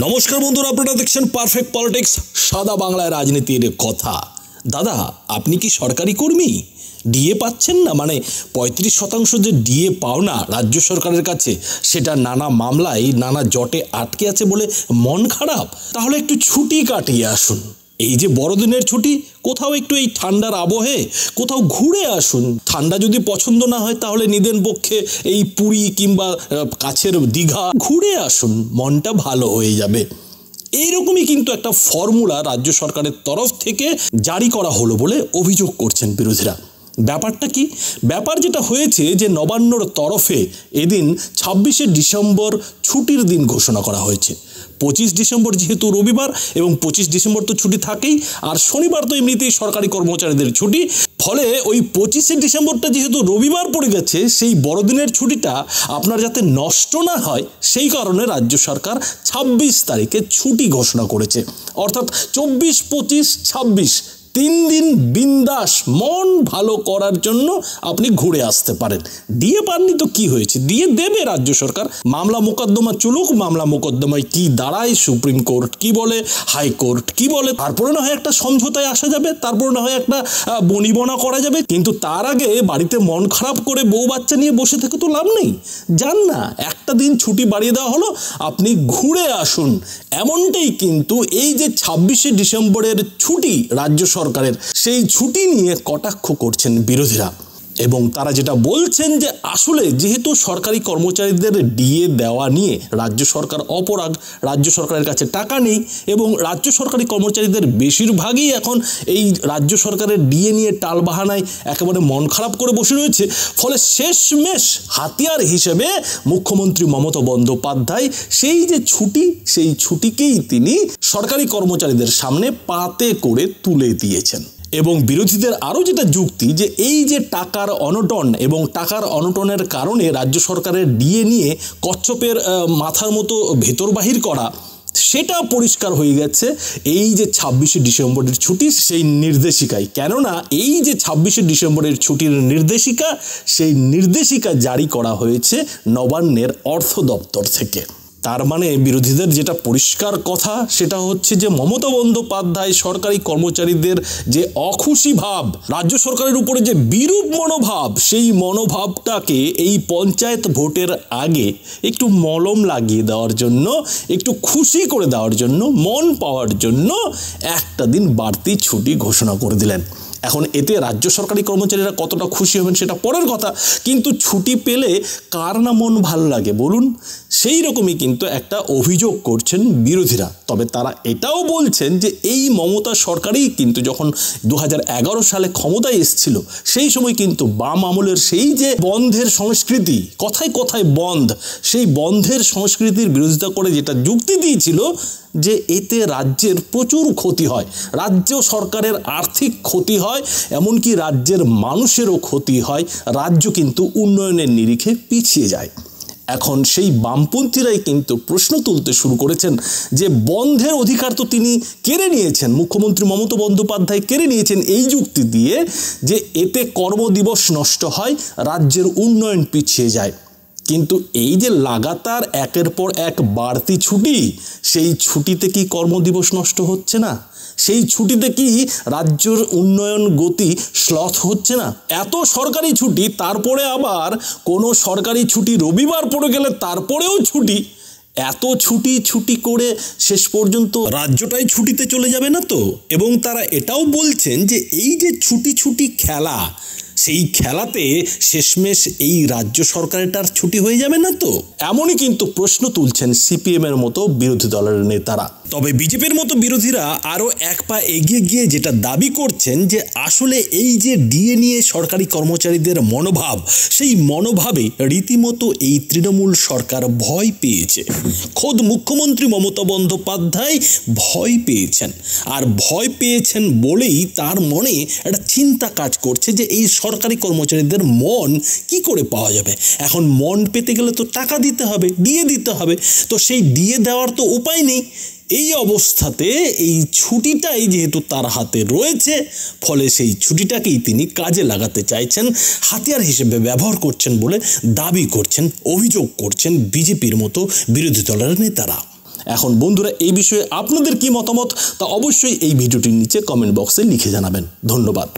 नमस्कार बंधुरा आपनारा देखছেন পারফেক্ট পলিটিক্স সাদা বাংলায় রাজনীতির কথা। দাদা আপনি কি সরকারি কর্মী? ডিএ পাচ্ছেন না, মানে 35% যে ডিএ পাওনা রাজ্য সরকারের কাছে সেটা নানা মামলায় নানা জটে আটকে আছে বলে মন খারাপ? তাহলে একটু ছুটি কাটিয়ে আসুন। এই যে বড়দিনের ছুটি কোথাও একটু এই ঠান্ডার আবহে কোথাও ঘুরে আসুন। ঠান্ডা যদি পছন্দ না হয় তাহলে নিদেন পক্ষে এই পুরী কিংবা কাছের দীঘা ঘুরে আসুন, মনটা ভালো হয়ে যাবে। এইরকমই কিন্তু একটা ফর্মুলা রাজ্য সরকারের তরফ থেকে জারি করা হলো বলে অভিযোগ করছেন বিরোধীরা। ব্যাপারটা কি? ব্যাপার যেটা হয়েছে যে নবান্নর তরফে এদিন 26শে ডিসেম্বর ছুটির দিন ঘোষণা করা হয়েছে। 25 ডিসেম্বর যেহেতু রবিবার এবং 25 ডিসেম্বর তো ছুটি থাকেই, আর শনিবার তো এমনিতেই সরকারি কর্মচারীদের ছুটি। ফলে ওই 25শে ডিসেম্বরটা যেহেতু রবিবার পড়ে গেছে, সেই বড়দিনের ছুটিটা আপনার যাতে নষ্ট না হয় সেই কারণে রাজ্য সরকার 26 তারিখে ছুটি ঘোষণা করেছে। অর্থাৎ 24, 25, 26 তিন দিন বিন্দাস মন ভালো করার জন্য আপনি ঘুরে আসতে পারেন। ডিএ পাননি তো কি হয়েছে, ডিএ দেবে রাজ্য সরকার। মামলা মোকদ্দমা চলুক, মামলা মোকদ্দমায় কি দাঁড়ায়, সুপ্রিম কোর্ট কি বলে, হাইকোর্ট কি বলে, তারপরে না হয় একটা সমঝোতায় আসা যাবে, তারপরে না হয় একটা বনিবনা করা যাবে। কিন্তু তার আগে বাড়িতে মন খারাপ করে বউ বাচ্চা নিয়ে বসে থেকে তো লাভ নেই। যান না, একটা দিন ছুটি বাড়িয়ে দেওয়া হলো, আপনি ঘুরে আসুন। এমনটাই কিন্তু এই যে 26শে ডিসেম্বরের ছুটি রাজ্য সরকারের, সেই ছুটি নিয়ে কটাক্ষ করছেন বিরোধীরা। এবং তারা যেটা বলছেন যে আসলে যেহেতু সরকারি কর্মচারীদের ডিএ দেওয়া নিয়ে রাজ্য সরকার অপরাগ, রাজ্য সরকারের কাছে টাকা নেই এবং রাজ্য সরকারি কর্মচারীদের বেশিরভাগই এখন এই রাজ্য সরকারের ডিএ নিয়ে টালবাহানায় একেবারে মন খারাপ করে বসে রয়েছে। ফলে শেষমেশ হাতিয়ার হিসেবে মুখ্যমন্ত্রী মমতা বন্দ্যোপাধ্যায় সেই যে ছুটি, সেই ছুটিকেই তিনি সরকারি কর্মচারীদের সামনে পাতে করে তুলে দিয়েছেন। এবং বিরোধীদের আরও যেটা যুক্তি যে এই যে টাকার অনটন এবং টাকার অনটনের কারণে রাজ্য সরকারের ডিএ নিয়ে কচ্ছপের মাথার মতো ভেতর বাহির করা, সেটা পরিষ্কার হয়ে গেছে এই যে 26শে ডিসেম্বরের ছুটি সেই নির্দেশিকায়। কেননা এই যে 26শে ডিসেম্বরের ছুটির নির্দেশিকা, সেই নির্দেশিকা জারি করা হয়েছে নবান্নের অর্থ দপ্তর থেকে। তার মানে বিরোধীদের যেটা পরিষ্কার কথা সেটা হচ্ছে যে মমতা বন্দ্যোপাধ্যায় সরকারি কর্মচারীদের যে অখুশি ভাব, রাজ্য সরকারের উপরে যে বিরূপ মনোভাব, সেই মনোভাবটাকে এই পঞ্চায়েত ভোটের আগে একটু মলম লাগিয়ে দেওয়ার জন্য, একটু খুশি করে দেওয়ার জন্য, মন পাওয়ার জন্য একটা দিন বাড়তি ছুটি ঘোষণা করে দিলেন। এখন এতে রাজ্য সরকারি কর্মচারীরা কতটা খুশি হবেন সেটা পরের কথা, কিন্তু ছুটি পেলে কার না মন ভালো লাগে বলুন? সেই রকমই কিন্তু একটা অভিযোগ করছেন বিরোধীরা। তবে তারা এটাও বলছেন যে এই মমতা সরকারই কিন্তু যখন 2011 সালে ক্ষমতায় এসেছিল সেই সময় কিন্তু বাম আমলের সেই যে বন্ধের সংস্কৃতি, কথায় কথায় বন্ধ, সেই বন্ধের সংস্কৃতির বিরোধিতা করে যেটা যুক্তি দিয়েছিল যে এতে রাজ্যের প্রচুর ক্ষতি হয়, রাজ্য সরকারের আর্থিক ক্ষতি হয়, এমনকি রাজ্যের মানুষেরও ক্ষতি হয়, রাজ্য কিন্তু উন্নয়নের নিরিখে পিছিয়ে যায়। এখন সেই বামপন্থীরাই কিন্তু প্রশ্ন তুলতে শুরু করেছেন যে বন্ধের অধিকার তো তিনি কেড়ে নিয়েছেন, মুখ্যমন্ত্রী মমতা বন্দ্যোপাধ্যায় কেড়ে নিয়েছেন এই যুক্তি দিয়ে যে এতে কর্মদিবস নষ্ট হয়, রাজ্যের উন্নয়ন পিছিয়ে যায়। কিন্তু এই যে লাগাতার একের পর এক বাড়তি ছুটি, সেই ছুটিতে কি কর্মদিবস নষ্ট হচ্ছে না? সেই ছুটিতে কি রাজ্যের উন্নয়ন গতি শ্লথ হচ্ছে না? এত সরকারি ছুটি, তারপরে আবার কোনো সরকারি ছুটি রবিবার পড়ে গেলে তারপরেও ছুটি, এত ছুটি ছুটি করে শেষ পর্যন্ত রাজ্যটাই ছুটিতে চলে যাবে না তো? এবং তারা এটাও বলছেন যে এই যে ছুটি ছুটি খেলা, সেই খেলাতে শেষমেশ এই রাজ্য সরকারটার ছুটি হয়ে যাবে না তো? এমনই কিন্তু প্রশ্ন তুলছেন সিপিএমের মতো বিরোধী দলের নেতারা। তবে বিজেপির মতো বিরোধীরা আরও এক পা এগিয়ে গিয়ে যেটা দাবি করছেন যে আসলে এই যে ডিএ নিয়ে সরকারি কর্মচারীদের মনোভাব, সেই মনোভাবে রীতিমতো এই তৃণমূল সরকার ভয় পেয়েছে। খোদ মুখ্যমন্ত্রী মমতা বন্দ্যোপাধ্যায় ভয় পেয়েছেন, আর ভয় পেয়েছেন বলেই তার মনে একটা চিন্তা কাজ করছে যে এই সরকারি কর্মচারীদের মন কি করে পাওয়া যাবে। এখন মন পেতে গেলে তো টাকা দিতে হবে, ডিএ দিতে হবে, তো সেই ডিএ দেওয়ার তো উপায় নেই। এই অবস্থাতে এই ছুটিটাই যেহেতু তার হাতে রয়েছে, ফলে সেই ছুটিটাকেই তিনি কাজে লাগাতে চাইছেন, হাতিয়ার হিসেবে ব্যবহার করছেন বলে দাবি করছেন, অভিযোগ করছেন বিজেপির মতো বিরোধী দলের নেতারা। एखन बंधुरा ए विषये आपनादेर कि मतामत ता अवश्यई भिडियोटिर नीचे कमेंट बक्से लिखे जानाबेन। धन्यवाद।